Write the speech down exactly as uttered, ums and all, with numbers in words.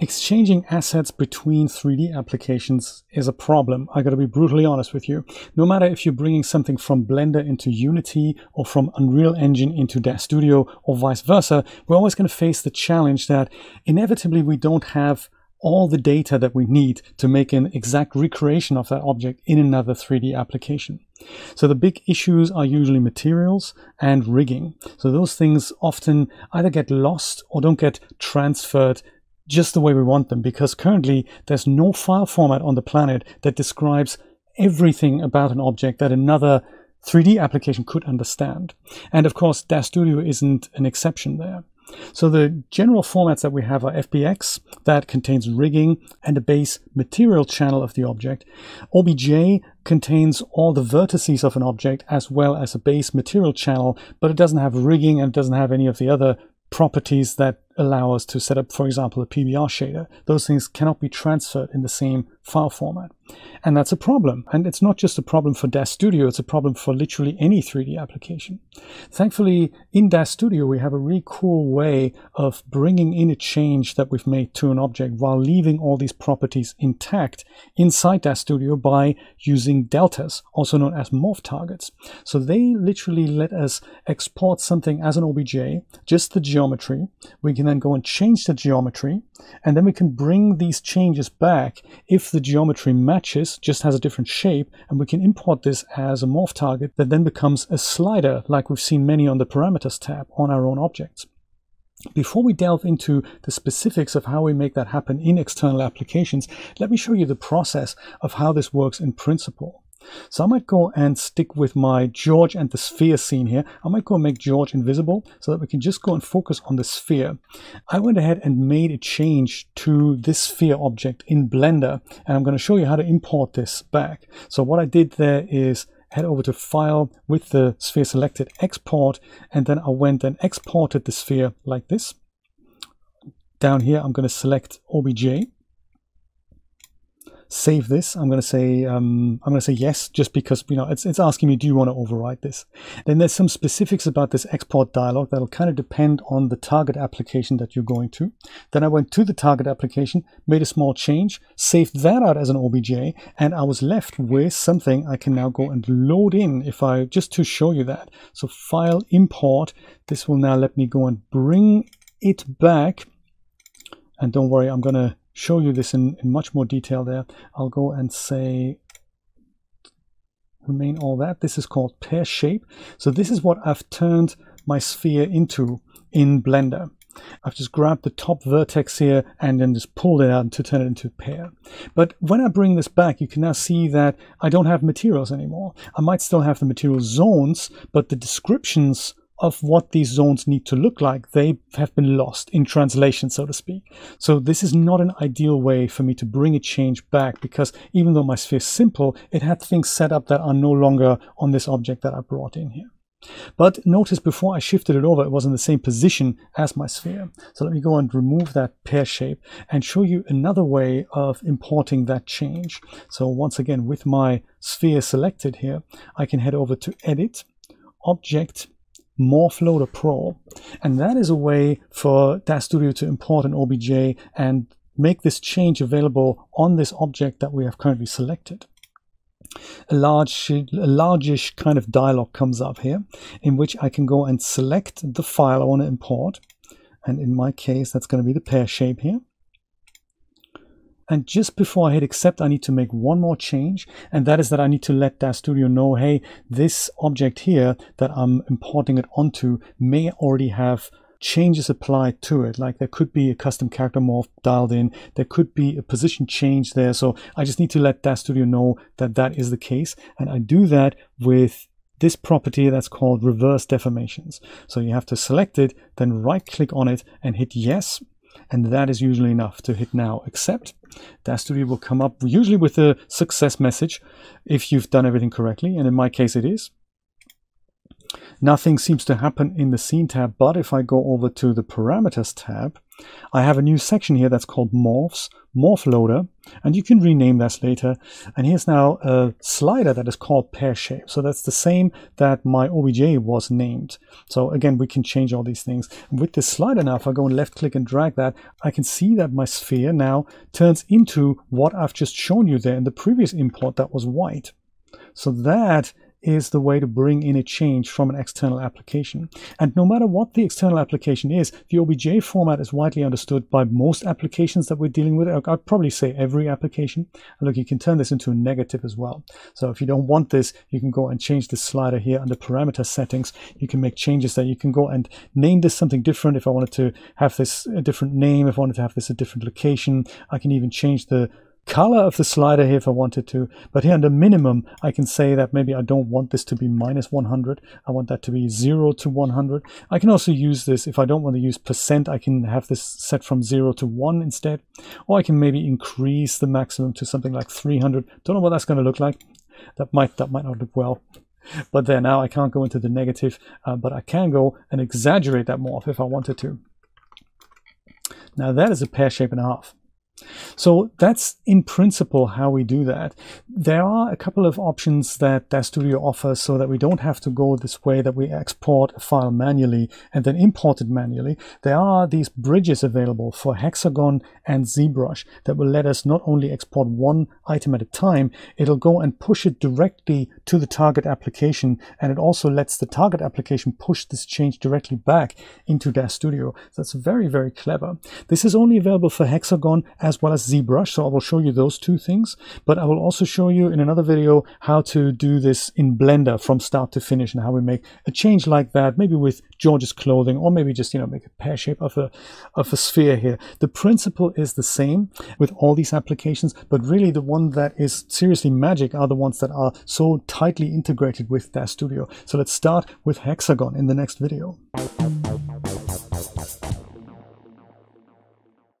Exchanging assets between three D applications is a problem. I gotta be brutally honest with you. No matter if you're bringing something from Blender into Unity or from Unreal Engine into Daz Studio or vice versa, we're always gonna face the challenge that inevitably we don't have all the data that we need to make an exact recreation of that object in another three D application. So the big issues are usually materials and rigging. So those things often either get lost or don't get transferred just the way we want them, because currently there's no file format on the planet that describes everything about an object that another three D application could understand. And of course, Daz Studio isn't an exception there. So the general formats that we have are F B X, that contains rigging and a base material channel of the object. O B J contains all the vertices of an object as well as a base material channel, but it doesn't have rigging and it doesn't have any of the other properties that allow us to set up, for example, a P B R shader. Those things cannot be transferred in the same file format. And that's a problem. And it's not just a problem for Daz Studio, it's a problem for literally any three D application. Thankfully, in Daz Studio, we have a really cool way of bringing in a change that we've made to an object while leaving all these properties intact inside Daz Studio by using deltas, also known as morph targets. So they literally let us export something as an O B J, just the geometry. We can then go and change the geometry, and then we can bring these changes back if the geometry matches, just has a different shape, and we can import this as a morph target that then becomes a slider, like we've seen many on the parameters tab on our own objects. Before we delve into the specifics of how we make that happen in external applications, let me show you the process of how this works in principle. So I might go and stick with my George and the sphere scene here. I might go and make George invisible so that we can just go and focus on the sphere. I went ahead and made a change to this sphere object in Blender, and I'm going to show you how to import this back. So what I did there is head over to File with the sphere selected, Export, and then I went and exported the sphere like this. Down here, I'm going to select O B J. Save this. I'm going to say um, I'm going to say yes, just because you know it's it's asking me, do you want to override this? Then there's some specifics about this export dialog that'll kind of depend on the target application that you're going to. Then I went to the target application, made a small change, saved that out as an O B J, and I was left with something I can now go and load in if I just to show you that. So File, Import. This will now let me go and bring it back. And don't worry, I'm going to show you this in, in much more detail there. I'll go and say remain all that. This is called pear shape. So this is what I've turned my sphere into in Blender. I've just grabbed the top vertex here and then just pulled it out to turn it into a pear. But when I bring this back, you can now see that I don't have materials anymore. I might still have the material zones, but the descriptions of what these zones need to look like, they have been lost in translation, so to speak. So this is not an ideal way for me to bring a change back, because even though my sphere is simple, it had things set up that are no longer on this object that I brought in here. But notice before I shifted it over, it was in the same position as my sphere. So let me go and remove that pear shape and show you another way of importing that change. So once again, with my sphere selected here, I can head over to Edit, Object, Morph Loader Pro, and that is a way for Daz Studio to import an O B J and make this change available on this object that we have currently selected. A large, a largish kind of dialog comes up here, in which I can go and select the file I want to import, and in my case that's going to be the pear shape here. And just before I hit accept, I need to make one more change, and that is that I need to let Daz Studio know, hey, this object here that I'm importing it onto may already have changes applied to it. Like there could be a custom character morph dialed in, there could be a position change there, so I just need to let Daz Studio know that that is the case, and I do that with this property that's called reverse deformations. So you have to select it, then right click on it and hit yes. And that is usually enough to hit now accept. Daz Studio will come up usually with a success message if you've done everything correctly, and in my case it is. Nothing seems to happen in the scene tab, but if I go over to the parameters tab, I have a new section here that's called Morphs, Morph Loader, and you can rename this later. And here's now a slider that is called Pear Shape. So that's the same that my O B J was named. So again, we can change all these things. With this slider now, if I go and left click and drag that, I can see that my sphere now turns into what I've just shown you there in the previous import that was white. So that is the way to bring in a change from an external application. And no matter what the external application is, the O B J format is widely understood by most applications that we're dealing with. I'd probably say every application. And look, you can turn this into a negative as well. So if you don't want this, you can go and change this slider here under parameter settings. You can make changes there. You can go and name this something different. If I wanted to have this a different name, if I wanted to have this a different location, I can even change the color of the slider here if I wanted to, but here under minimum I can say that maybe I don't want this to be minus one hundred, I want that to be zero to one hundred. I can also use this if I don't want to use percent, I can have this set from zero to one instead, or I can maybe increase the maximum to something like three hundred. Don't know what that's going to look like. That might that might not look well, but there, now I can't go into the negative, uh, but I can go and exaggerate that morph if I wanted to. Now that is a pear shape and a half. So that's in principle how we do that. There are a couple of options that Daz Studio offers so that we don't have to go this way that we export a file manually and then import it manually. There are these bridges available for Hexagon and ZBrush that will let us not only export one item at a time, it'll go and push it directly to the target application, and it also lets the target application push this change directly back into Daz Studio. So that's very, very clever. This is only available for Hexagon as well as ZBrush, so I will show you those two things, but I will also show you in another video how to do this in Blender from start to finish and how we make a change like that, maybe with George's clothing, or maybe just, you know, make a pear shape of a, of a sphere here. The principle is the same with all these applications, but really the one that is seriously magic are the ones that are so tightly integrated with Daz Studio. So let's start with Hexagon in the next video.